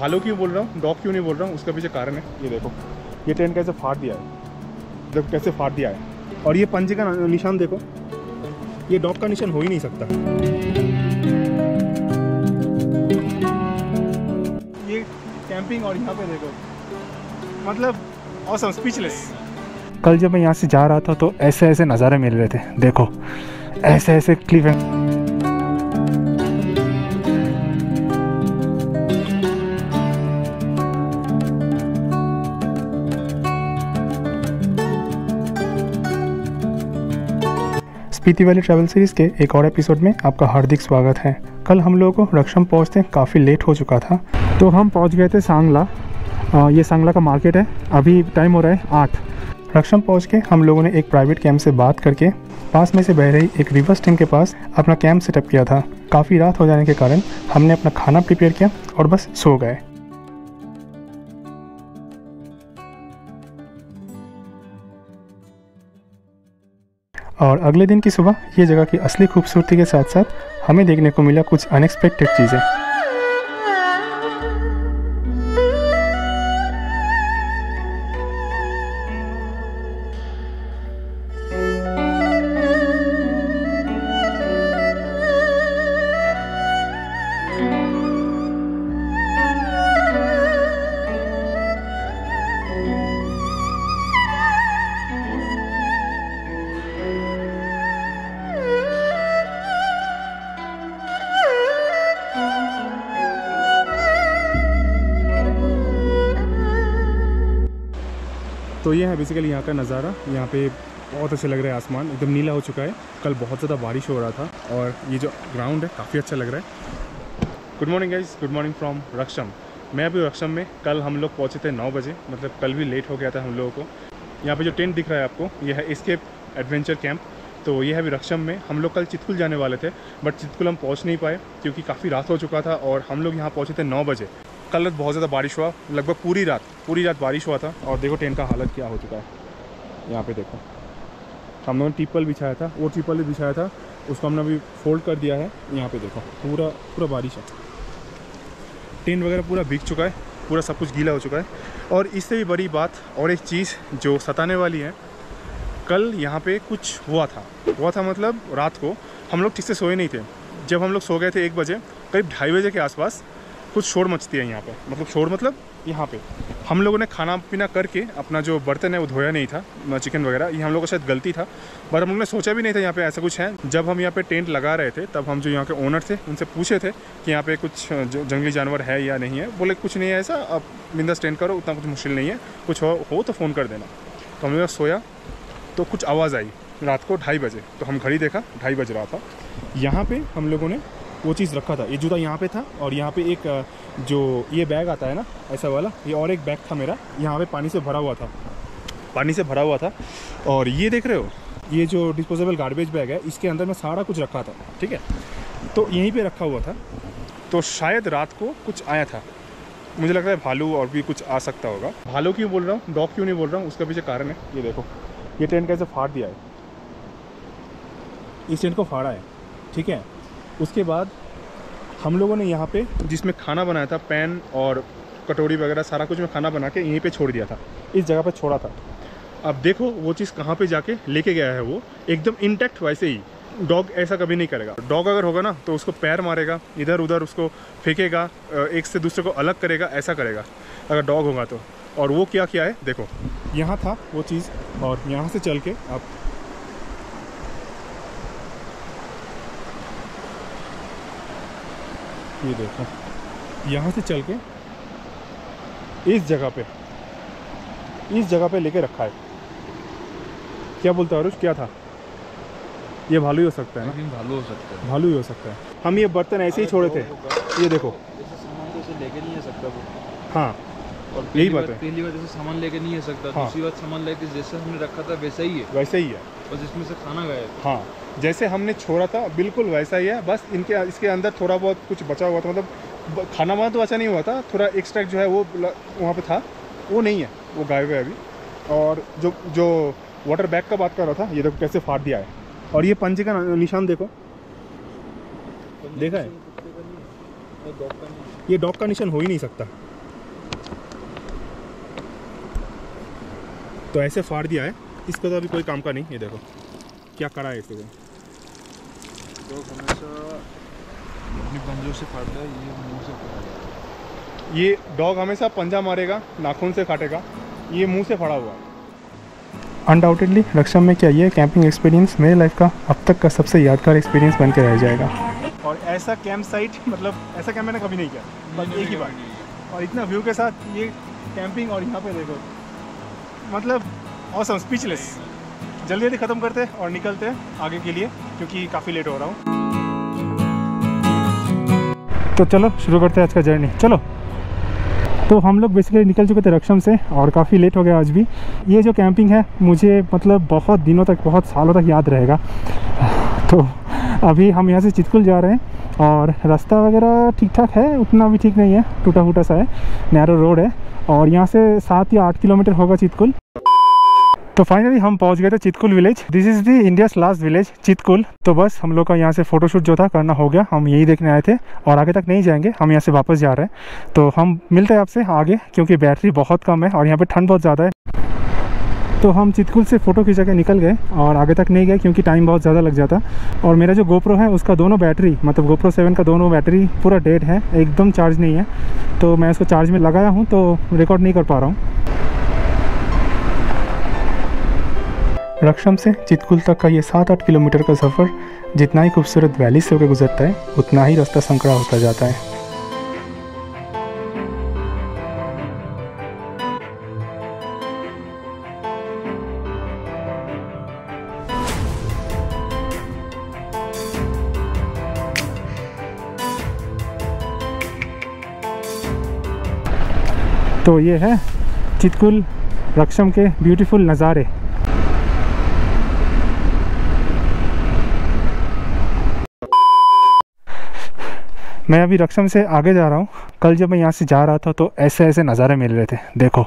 भालू क्यों बोल रहा हूँ, डॉग क्यों नहीं बोल रहा हूँ, उसका पीछे कारण है। ये देखो ये ट्रेन कैसे फाड़ दिया है, देखो कैसे फाड़ दिया है। और ये पंजे का निशान देखो, ये डॉग का निशान हो ही नहीं सकता। ये कैंपिंग और यहाँ पे देखो, मतलब ऑसम, स्पीचलेस। कल जब मैं यहाँ से जा रहा था तो ऐसे ऐसे नज़ारे मिल रहे थे, देखो ऐसे ऐसे क्लिफ है। पीटी वैली ट्रैवल सीरीज़ के एक और एपिसोड में आपका हार्दिक स्वागत है। कल हम लोगों को रक्षम पहुँचते काफ़ी लेट हो चुका था, तो हम पहुँच गए थे सांगला। ये सांगला का मार्केट है। अभी टाइम हो रहा है 8। रक्षम पहुँच के हम लोगों ने एक प्राइवेट कैंप से बात करके पास में से बह रही एक रिवर स्ट्रीम के पास अपना कैंप सेटअप किया था। काफ़ी रात हो जाने के कारण हमने अपना खाना प्रिपेयर किया और बस सो गए। और अगले दिन की सुबह ये जगह की असली खूबसूरती के साथ साथ हमें देखने को मिला कुछ अनएक्सपेक्टेड चीज़ें। तो ये है बेसिकली यहाँ का नज़ारा। यहाँ पे बहुत अच्छा लग रहा है, आसमान एकदम नीला हो चुका है। कल बहुत ज़्यादा बारिश हो रहा था और ये जो ग्राउंड है काफ़ी अच्छा लग रहा है। Good morning guys, good morning from Raksham. मैं अभी रक्षम में, कल हम लोग पहुँचे थे 9 बजे, मतलब कल भी लेट हो गया था हम लोगों को। यहाँ पे जो टेंट दिख रहा है आपको, यह है एस्केप एडवेंचर कैंप। तो यह है अभी रक्षम में। हम लोग कल चितकुल जाने वाले थे बट चितकुल हम पहुँच नहीं पाए क्योंकि काफ़ी रात हो चुका था और हम लोग यहाँ पहुँचे थे 9 बजे। कल रात बहुत ज़्यादा बारिश हुआ, लगभग पूरी रात बारिश हुआ था। और देखो टेंट का हालत क्या हो चुका है। यहाँ पे देखो हम लोगों ने टिप्पल बिछाया था, वो टिप्पल भी बिछाया था, उसको हमने अभी फोल्ड कर दिया है। यहाँ पे देखो पूरा बारिश है, टेंट वगैरह पूरा भीग चुका है, पूरा सब कुछ गीला हो चुका है। और इससे भी बड़ी बात और एक चीज़ जो सताने वाली है, कल यहाँ पर कुछ हुआ था मतलब रात को हम लोग ठीक से सोए नहीं थे। जब हम लोग सो गए थे 1 बजे, करीब 2:30 बजे के आसपास कुछ शोर मचती है यहाँ पे, मतलब शोर मतलब यहाँ पे हम लोगों ने खाना पीना करके अपना जो बर्तन है वो धोया नहीं था, चिकन वगैरह। ये हम लोगों का शायद गलती था, पर हम लोगों ने सोचा भी नहीं था यहाँ पे ऐसा कुछ है। जब हम यहाँ पे टेंट लगा रहे थे तब हम जो यहाँ के ओनर थे उनसे पूछे थे कि यहाँ पे कुछ जंगली जानवर है या नहीं है। बोले कुछ नहीं है ऐसा, आप बिंदा स्टैंड करो, उतना कुछ मुश्किल नहीं है, कुछ हो तो फ़ोन कर देना। तो हम लोग सोया तो कुछ आवाज़ आई रात को 2:30 बजे। तो हम घड़ी देखा 2:30 बज रहा था। यहाँ पर हम लोगों ने वो चीज़ रखा था, ये जूता यहाँ पे था और यहाँ पे एक जो ये बैग आता है ना ऐसा वाला, ये और एक बैग था मेरा, यहाँ पे पानी से भरा हुआ था। और ये देख रहे हो ये जो डिस्पोजेबल गार्बेज बैग है, इसके अंदर मैं सारा कुछ रखा था, ठीक है। तो यहीं पे रखा हुआ था। तो शायद रात को कुछ आया था, मुझे लग रहा है भालू और भी कुछ आ सकता होगा। भालू क्यों बोल रहा हूँ, डॉग क्यों नहीं बोल रहा हूँ, उसका पीछे कारण है। ये देखो ये टेंट कैसे फाड़ दिया है, इस टेंट को फाड़ा है, ठीक है। उसके बाद हम लोगों ने यहाँ पे जिसमें खाना बनाया था, पैन और कटोरी वगैरह सारा कुछ मैं खाना बना के यहीं पे छोड़ दिया था, इस जगह पे छोड़ा था। अब देखो वो चीज़ कहाँ पे जाके लेके गया है, वो एकदम इंटैक्ट वैसे ही। डॉग ऐसा कभी नहीं करेगा, डॉग अगर होगा ना तो उसको पैर मारेगा, इधर उधर उसको फेंकेगा, एक से दूसरे को अलग करेगा, ऐसा करेगा अगर डॉग होगा तो। और वो क्या किया है देखो, यहाँ था वो चीज़ और यहाँ से चल के आप ये देखो यहाँ से चल के इस जगह पे लेके रखा है। क्या बोलता है अरुष, क्या था ये? भालू ही हो सकता है ना, भालू ही हो सकता है। हम ये बर्तन ऐसे ही छोड़े थे, ये देखो सामान तो लेके नहीं आ सकता वो। हाँ और यही बात है, पहली बार जैसे सामान लेके नहीं आ सकता, दूसरी बात सामान लेके जैसे हमने रखा था वैसा ही है और जिसमें से खाना गया। हाँ जैसे हमने छोड़ा था बिल्कुल वैसा ही है, बस इनके इसके अंदर थोड़ा बहुत कुछ बचा हुआ था, मतलब खाना वाना तो बचा नहीं हुआ था, थोड़ा एक्स्ट्रा जो है वो वहाँ पे था, वो नहीं है, वो गायब है अभी। और जो वाटर बैग का बात कर रहा था, ये देखो कैसे फाड़ दिया है। और ये पंजे का निशान देखो, देखा है, ये डॉग का निशान हो ही नहीं सकता। तो ऐसे फाड़ दिया है इसका, तो अभी कोई काम का नहीं। ये देखो क्या करा है इसको, तो हमेशा अपनी पंजों से फाड़ता है, ये मुंह से फाड़ता है। ये डॉग हमेशा पंजा मारेगा, नाखून से काटेगा, ये मुंह से फाड़ा हुआ है। अनडाउटेडली रक्षम में क्या ये कैंपिंग एक्सपीरियंस मेरे लाइफ का अब तक का सबसे यादगार एक्सपीरियंस बन के रह जाएगा। और ऐसा कैंप साइट, मतलब ऐसा कैंप मैंने कभी नहीं किया, बस एक ही बार, और इतना व्यू के साथ ये कैंपिंग, और यहाँ पे देखो, मतलब ऑसम, स्पीचलेस। जल्दी ख़त्म करते और निकलते हैं आगे के लिए, क्योंकि काफ़ी लेट हो रहा हूँ। तो चलो शुरू करते हैं आज का जर्नी, चलो। तो हम लोग बेसिकली निकल चुके थे रक्षम से और काफ़ी लेट हो गया आज भी। ये जो कैंपिंग है मुझे मतलब बहुत दिनों तक, बहुत सालों तक याद रहेगा। तो अभी हम यहाँ से चितकुल जा रहे हैं और रास्ता वगैरह ठीक ठाक है, उतना भी ठीक नहीं है, टूटा फूटा सा है, नैरो रोड है, और यहाँ से 7 या 8 किलोमीटर होगा चितकुल। तो फाइनली हम पहुँच गए थे Chitkul village. This is the India's last village Chitkul. तो बस हम लोग का यहाँ से फ़ोटोशूट जो था करना हो गया, हम यही देखने आए थे और आगे तक नहीं जाएंगे, हम यहाँ से वापस जा रहे हैं। तो हम मिलते हैं आपसे आगे, क्योंकि बैटरी बहुत कम है और यहाँ पे ठंड बहुत ज़्यादा है। तो हम चितकुल से फ़ोटो खिंचा के निकल गए और आगे तक नहीं गए, क्योंकि टाइम बहुत ज़्यादा लग जाता। और मेरा जो गोप्रो है उसका दोनों बैटरी, मतलब GoPro 7 का दोनों बैटरी पूरा डेड है, एकदम चार्ज नहीं है। तो मैं उसको चार्ज में लगाया हूँ तो रिकॉर्ड नहीं कर पा रहा हूँ। रक्षम से चितकुल तक का ये 7-8 किलोमीटर का सफ़र जितना ही खूबसूरत वैली से होकर गुजरता है, उतना ही रास्ता संकरा होता जाता है। तो ये है चितकुल रक्षम के ब्यूटीफुल नज़ारे। मैं अभी रक्षम से आगे जा रहा हूँ। कल जब मैं यहाँ से जा रहा था तो ऐसे ऐसे नज़ारे मिल रहे थे, देखो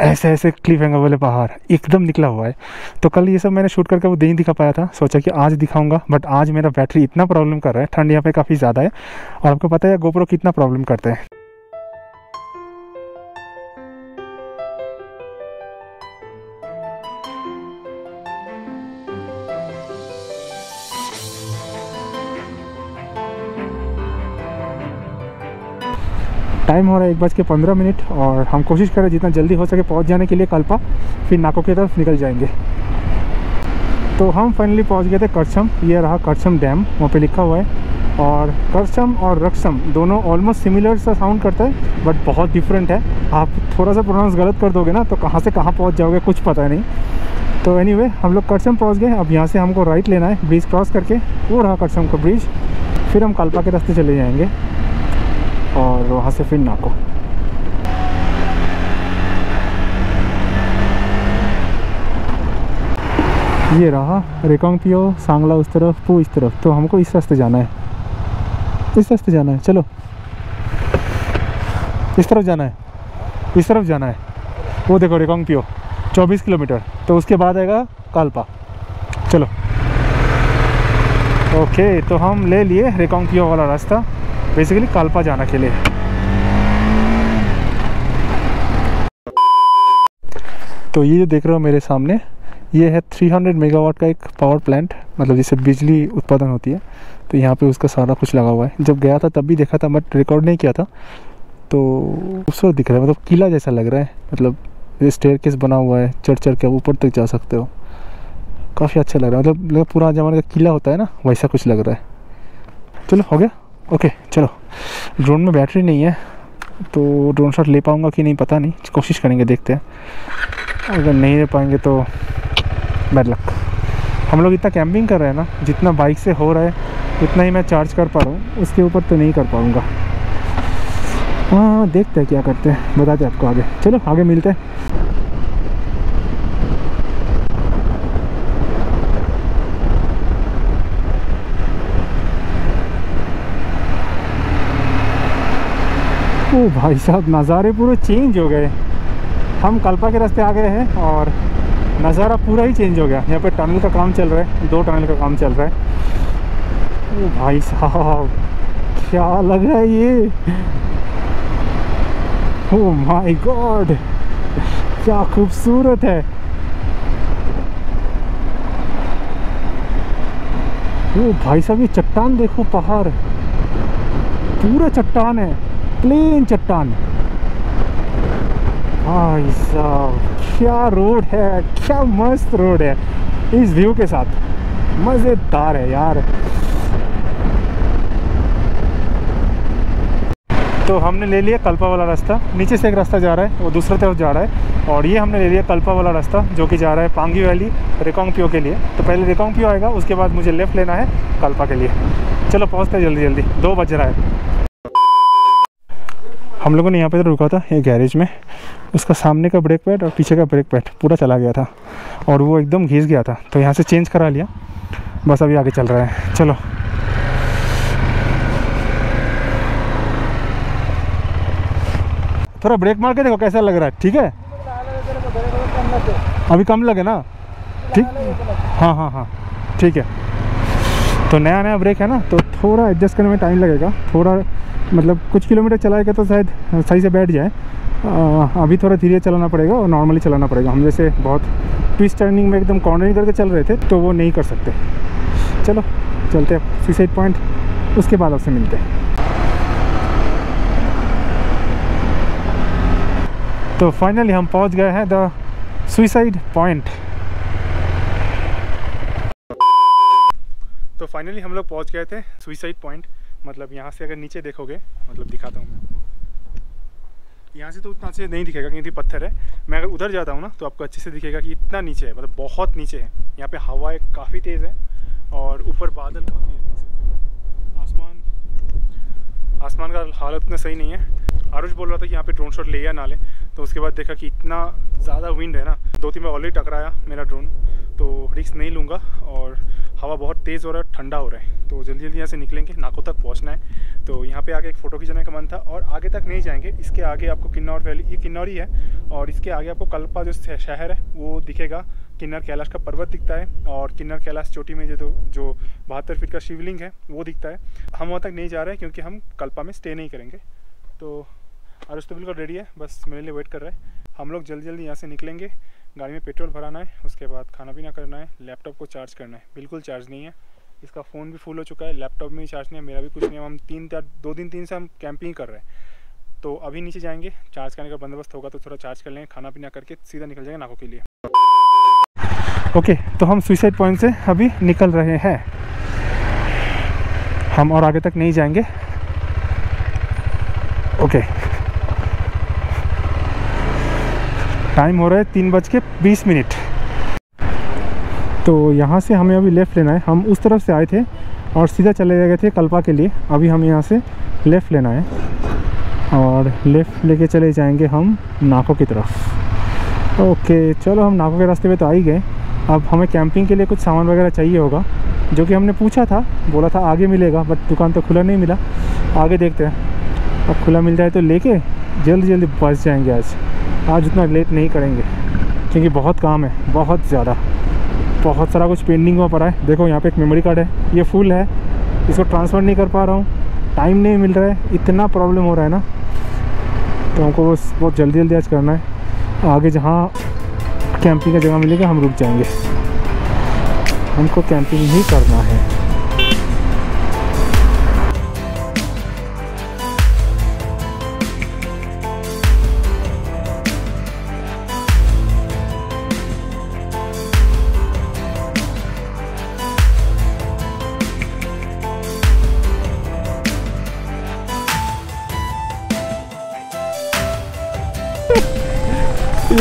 ऐसे ऐसे क्लिफ हैंगर वाले पहाड़ एकदम निकला हुआ है। तो कल ये सब मैंने शूट करके वो नहीं दिखा पाया था, सोचा कि आज दिखाऊंगा, बट आज मेरा बैटरी इतना प्रॉब्लम कर रहा है, ठंड यहाँ पे काफ़ी ज़्यादा है और आपको पता है गोप्रो कितना प्रॉब्लम करते हैं। टाइम हो रहा है 1:15 और हम कोशिश करें जितना जल्दी हो सके पहुंच जाने के लिए कल्पा, फिर नाको की तरफ निकल जाएंगे। तो हम फाइनली पहुंच गए थे करसम। ये रहा करसम डैम, वहाँ पे लिखा हुआ है। और करसम और रक्षम दोनों ऑलमोस्ट सिमिलर सा साउंड करता है, बट बहुत डिफरेंट है। आप थोड़ा सा प्रोनाउंस गलत कर दोगे ना तो कहाँ से कहाँ पहुँच जाओगे कुछ पता नहीं। तो एनी वे, हम लोग करसम पहुँच गए। अब यहाँ से हमको राइट लेना है, ब्रिज क्रॉस करके, वो रहा करसम का ब्रिज, फिर हम कल्पा के रास्ते चले जाएँगे और वहाँ से फिर नाको। ये रहा रेकांग पियो, सांगला उस तरफ, पू इस तरफ। तो हमको इस रास्ते जाना है, इस रास्ते जाना है, चलो इस तरफ जाना है, इस तरफ जाना है। वो देखो रेकांग पियो 24 किलोमीटर, तो उसके बाद आएगा काल्पा। चलो ओके, तो हम ले लिए रेकांग पियो वाला रास्ता बेसिकली काल्पा जाने के लिए। तो ये जो देख रहे हो मेरे सामने, ये है 300 मेगावाट का एक पावर प्लांट, मतलब जिससे बिजली उत्पादन होती है। तो यहाँ पे उसका सारा कुछ लगा हुआ है। जब गया था तब भी देखा था, बट रिकॉर्ड नहीं किया था। तो उसको दिख रहा है, मतलब किला जैसा लग रहा है, मतलब ये स्टेयरकेस बना हुआ है, चढ़ चढ़ के ऊपर तक जा सकते हो। काफ़ी अच्छा लग रहा है, मतलब पूरा जमाने का किला होता है ना, वैसा कुछ लग रहा है। चलो हो गया, ओके चलो। ड्रोन में बैटरी नहीं है तो ड्रोन शॉट ले पाऊँगा कि नहीं पता नहीं, कोशिश करेंगे, देखते हैं। अगर नहीं ले पाएंगे तो बैड लक। हम लोग इतना कैंपिंग कर रहे हैं ना, जितना बाइक से हो रहा है उतना ही मैं चार्ज कर पा रहा हूँ, उसके ऊपर तो नहीं कर पाऊँगा। हाँ देखते हैं क्या करते हैं, बताते हैं आपको आगे। चलो आगे मिलते हैं। ओ भाई साहब, नज़ारे पूरे चेंज हो गए। हम कल्पा के रास्ते आ गए हैं और नज़ारा पूरा ही चेंज हो गया। यहाँ पे टनल का काम चल रहा है, 2 टनल का काम चल रहा है। ओ भाई साहब क्या लग रहा है ये, ओ माय गॉड क्या खूबसूरत है। ओ भाई साहब ये चट्टान देखो, पहाड़ पूरा चट्टान है, प्लेन चट्टान। भाई साहब क्या रोड है, क्या मस्त रोड है, इस व्यू के साथ मजेदार है यार। तो हमने ले लिया कल्पा वाला रास्ता, नीचे से एक रास्ता जा रहा है वो दूसरी तरफ जा रहा है, और ये हमने ले लिया कल्पा वाला रास्ता जो कि जा रहा है पांगी वैली रेकांग पियो के लिए। तो पहले रेकांग पियो आएगा, उसके बाद मुझे लेफ्ट लेना है कल्पा के लिए। चलो पहुँचते हैं जल्दी जल्दी, 2 बज रहा है। हम लोगों ने यहाँ पर रुका था ये गैरेज में, उसका सामने का ब्रेक पैड और पीछे का ब्रेक पैड पूरा चला गया था और वो एकदम घिस गया था, तो यहाँ से चेंज करा लिया, बस अभी आगे चल रहा है। चलो थोड़ा ब्रेक मार के देखो कैसा लग रहा है, ठीक है? अभी कम लगे ना, ठीक? हाँ हाँ हाँ ठीक है। तो नया नया ब्रेक है ना, तो थोड़ा एडजस्ट करने में टाइम लगेगा, थोड़ा मतलब कुछ किलोमीटर चलाएगा तो शायद सही से बैठ जाए। अभी थोड़ा धीरे चलाना पड़ेगा और नॉर्मली चलाना पड़ेगा। हम जैसे बहुत ट्विस्ट टर्निंग में एकदम कॉर्नरिंग करके चल रहे थे तो वो नहीं कर सकते। चलो चलते हैं सुसाइड पॉइंट, उसके बाद आपसे मिलते हैं। तो फाइनली हम पहुंच गए हैं द सुसाइड पॉइंट। तो फाइनली हम लोग पहुँच गए थे सुसाइड पॉइंट। मतलब यहाँ से अगर नीचे देखोगे, मतलब दिखाता हूँ मैं आपको, यहाँ से तो उतना अच्छे नहीं दिखेगा क्योंकि पत्थर है। मैं अगर उधर जाता हूँ ना तो आपको अच्छे से दिखेगा कि इतना नीचे है, मतलब बहुत नीचे है। यहाँ पे हवाएं काफ़ी तेज़ है और ऊपर बादल काफ़ी है, देख सकते हो। आसमान का हालत इतना सही नहीं है। आरुष बोल रहा था कि यहाँ पर ड्रोन शॉट ले या ना ले, तो उसके बाद देखा कि इतना ज़्यादा विंड है ना, 2-3 में ऑलरेडी टकराया मेरा ड्रोन, तो रिस्क नहीं लूँगा। और हवा बहुत तेज़ हो रहा है, ठंडा हो रहा है, तो जल्दी जल्दी यहाँ से निकलेंगे, नाको तक पहुँचना है। तो यहाँ पे आके एक फ़ोटो खिंचाने का मन था और आगे तक नहीं जाएंगे। इसके आगे आपको किन्नौर वैली, ये किन्नौर ही है, और इसके आगे आपको कल्पा जो शहर है वो दिखेगा, किन्नर कैलाश का पर्वत दिखता है, और किन्नर कैलाश चोटी में जो 72 फीट का शिवलिंग है वो दिखता है। हम वहाँ तक नहीं जा रहे हैं क्योंकि हम कल्पा में स्टे नहीं करेंगे। तो आरुष तो बिल्कुल रेडी है, बस मेरे लिए वेट कर रहा है। हम लोग जल्दी जल्दी यहाँ से निकलेंगे, गाड़ी में पेट्रोल भराना है, उसके बाद खाना पीना करना है, लैपटॉप को चार्ज करना है। बिल्कुल चार्ज नहीं है, इसका फ़ोन भी फुल हो चुका है, लैपटॉप में ही चार्ज नहीं है, मेरा भी कुछ नहीं है। हम 2-3 दिन से हम कैंपिंग कर रहे हैं, तो अभी नीचे जाएंगे, चार्ज करने का बंदोबस्त होगा तो थोड़ा चार्ज कर लेंगे, खाना पीना करके सीधा निकल जाएंगे नाको के लिए। ओके तो हम सुसाइड पॉइंट से अभी निकल रहे हैं, हम और आगे तक नहीं जाएंगे। ओके टाइम हो रहा है 3:20। तो यहाँ से हमें अभी लेफ़्ट लेना है, हम उस तरफ से आए थे और सीधा चले गए थे कल्पा के लिए। अभी हमें यहाँ से लेफ़्ट लेना है और लेफ़्ट लेके चले जाएंगे हम नाको की तरफ। ओके चलो हम नाको के रास्ते पे तो आ ही गए। अब हमें कैंपिंग के लिए कुछ सामान वगैरह चाहिए होगा, जो कि हमने पूछा था, बोला था आगे मिलेगा, बट दुकान तो खुला नहीं मिला। आगे देखते हैं, अब खुला मिल जाए तो लेके जल्दी जल्दी बच जाएंगे। आज उतना लेट नहीं करेंगे क्योंकि बहुत काम है, बहुत ज़्यादा, बहुत सारा कुछ पेंडिंग में पड़ा है। देखो यहाँ पे एक मेमोरी कार्ड है, ये फुल है, इसको ट्रांसफ़र नहीं कर पा रहा हूँ, टाइम नहीं मिल रहा है, इतना प्रॉब्लम हो रहा है ना, तो हमको बस बहुत जल्दी जल्दी आज करना है। आगे जहाँ कैंपिंग का जगह मिलेगा हम रुक जाएंगे, हमको कैंपिंग ही करना है।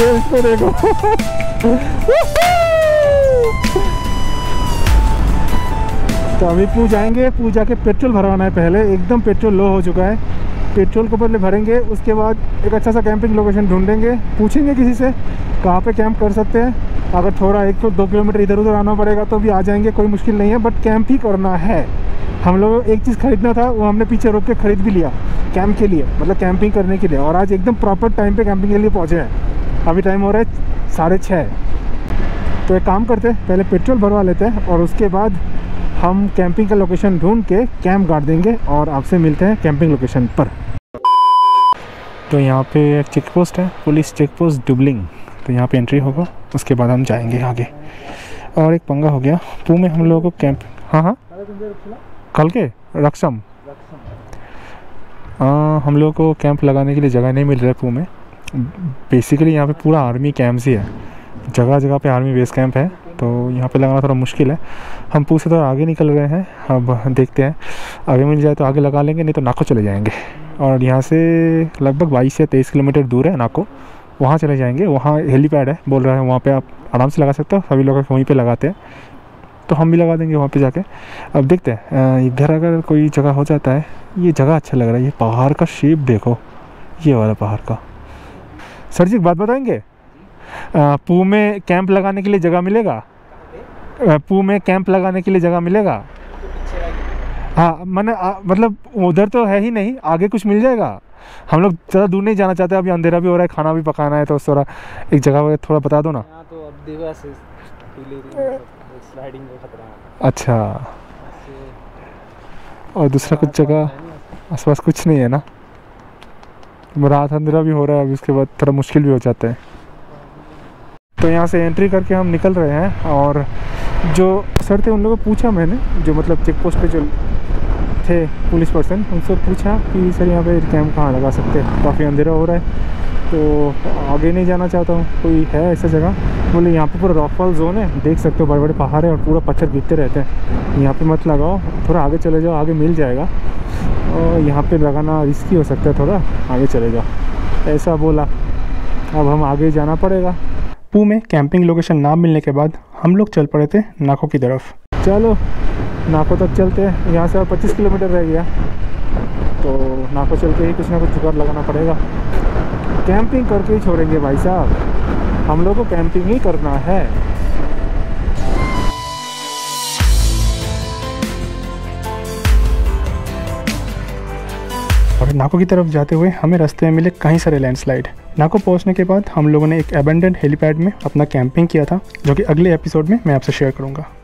इसको देखो तो अभी पू जाएंगे, पू जाके पेट्रोल भरवाना है। पहले एकदम पेट्रोल लो हो चुका है, पेट्रोल को पहले भरेंगे, उसके बाद एक अच्छा सा कैंपिंग लोकेशन ढूंढेंगे, पूछेंगे किसी से कहाँ पे कैंप कर सकते हैं। अगर थोड़ा 1-2 किलोमीटर इधर उधर आना पड़ेगा तो भी आ जाएंगे, कोई मुश्किल नहीं है, बट कैंप ही करना है। हम लोगों को एक चीज़ ख़रीदना था, वो हमने पीछे रोक के ख़रीद भी लिया कैंप के लिए, मतलब कैंपिंग करने के लिए, और आज एकदम प्रॉपर टाइम पर कैंपिंग के लिए पहुँचे हैं। अभी टाइम हो रहा है 6:30। तो एक काम करते हैं, पहले पेट्रोल भरवा लेते हैं और उसके बाद हम कैंपिंग का लोकेशन ढूंढ के कैंप गाड़ देंगे और आपसे मिलते हैं कैंपिंग लोकेशन पर। तो यहाँ पे एक चेक पोस्ट है, पुलिस चेक पोस्ट डुबलिंग, तो यहाँ पे एंट्री होगा, उसके बाद हम जाएंगे आगे। और एक पंगा हो गया पू में हम लोगों को कैंप। हाँ हाँ कल के रक्षम हम लोगों को कैंप लगाने के लिए जगह नहीं मिल रहा है पू में। बेसिकली यहाँ पे पूरा आर्मी कैंप्स ही है, जगह जगह पे आर्मी बेस कैंप है, तो यहाँ पे लगाना थोड़ा मुश्किल है। हम पू से थोड़ा आगे निकल रहे हैं, अब देखते हैं आगे मिल जाए तो आगे लगा लेंगे, नहीं तो नाको चले जाएंगे। और यहाँ से लगभग 22 या 23 किलोमीटर दूर है नाको, वहाँ चले जाएंगे। वहाँ हेलीपैड है बोल रहा है, वहाँ पे आप आराम से लगा सकते हो, सभी लोग वहीं पे लगाते हैं, तो हम भी लगा देंगे वहाँ पे जाके। अब देखते हैं इधर अगर कोई जगह हो जाता है। ये जगह अच्छा लग रहा है, ये पहाड़ का शेप देखो, ये वाला पहाड़ का। सर जी एक बात बताएँगे, पू में कैंप लगाने के लिए जगह मिलेगा? पू में कैंप लगाने के लिए जगह मिलेगा? हाँ मैंने मतलब उधर तो है ही नहीं, आगे कुछ मिल जाएगा? हम लोग ज़्यादा दूर नहीं जाना चाहते, अभी अंधेरा भी हो रहा है, खाना भी पकाना है, तो थोड़ा एक जगह वगैरह थोड़ा बता दो ना। तो अब देवा से स्लाइडिंग का खतरा है। अच्छा, और दूसरा कुछ जगह आसपास कुछ नहीं है ना? रात अंधेरा भी हो रहा है अभी, उसके बाद थोड़ा मुश्किल भी हो जाता है। तो यहाँ से एंट्री करके हम निकल रहे हैं। और जो सर थे उन लोगों को पूछा मैंने, जो मतलब चेक पोस्ट पे जो थे पुलिस पर्सन, उनसे पूछा कि सर यहाँ पे कैंप कहाँ लगा सकते हैं, काफ़ी अंधेरा हो रहा है, तो आगे नहीं जाना चाहता हूँ, कोई है ऐसा जगह? बोले यहाँ पे पूरा रॉकफॉल जोन है, देख सकते हो, बड़े बड़े पहाड़ है और पूरा पत्थर गिरते रहते हैं, यहाँ पे मत लगाओ, थोड़ा आगे चले जाओ, आगे मिल जाएगा, और यहाँ पे लगाना रिस्की हो सकता है, थोड़ा आगे चले जाओ, ऐसा बोला। अब हम आगे जाना पड़ेगा। पू में कैंपिंग लोकेशन ना मिलने के बाद हम लोग चल पड़े थे नाको की तरफ। चलो नाको तक चलते हैं, यहाँ से और 25 किलोमीटर रह गया, तो नाको चल के ही कुछ ना कुछ जुगाड़ लगाना पड़ेगा। कैंपिंग करके ही छोड़ेंगे भाई साहब, हम लोग को कैंपिंग ही करना है। और नाको की तरफ जाते हुए हमें रास्ते में मिले कई सारे लैंडस्लाइड। नाको पहुंचने के बाद हम लोगों ने एक एबेंडेंट हेलीपैड में अपना कैंपिंग किया था, जो कि अगले एपिसोड में मैं आपसे शेयर करूंगा।